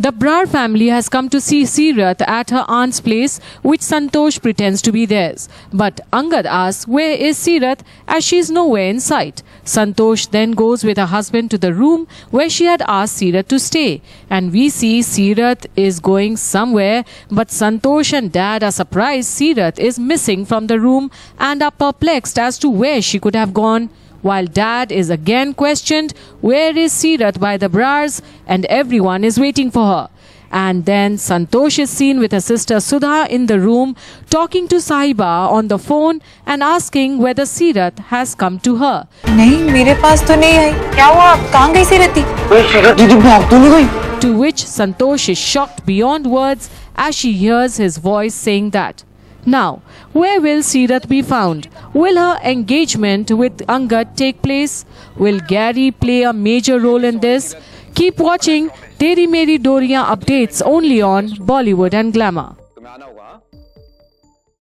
The Brar family has come to see Sirat at her aunt's place, which Santosh pretends to be theirs. But Angad asks where is Sirat, as she is nowhere in sight. Santosh then goes with her husband to the room where she had asked Sirat to stay. And we see Sirat is going somewhere, but Santosh and dad are surprised Sirat is missing from the room and are perplexed as to where she could have gone. While dad is again questioned, where is Sirat by the Brars, and everyone is waiting for her. And then Santosh is seen with her sister Sudha in the room talking to Sahiba on the phone and asking whether Sirat has come to her. To which Santosh is shocked beyond words as she hears his voice saying that. Now, where will Sirat be found? Will her engagement with Angad take place? Will Gary play a major role in this? Keep watching Teri Meri Doriyaan updates only on Bollywood and Glamour.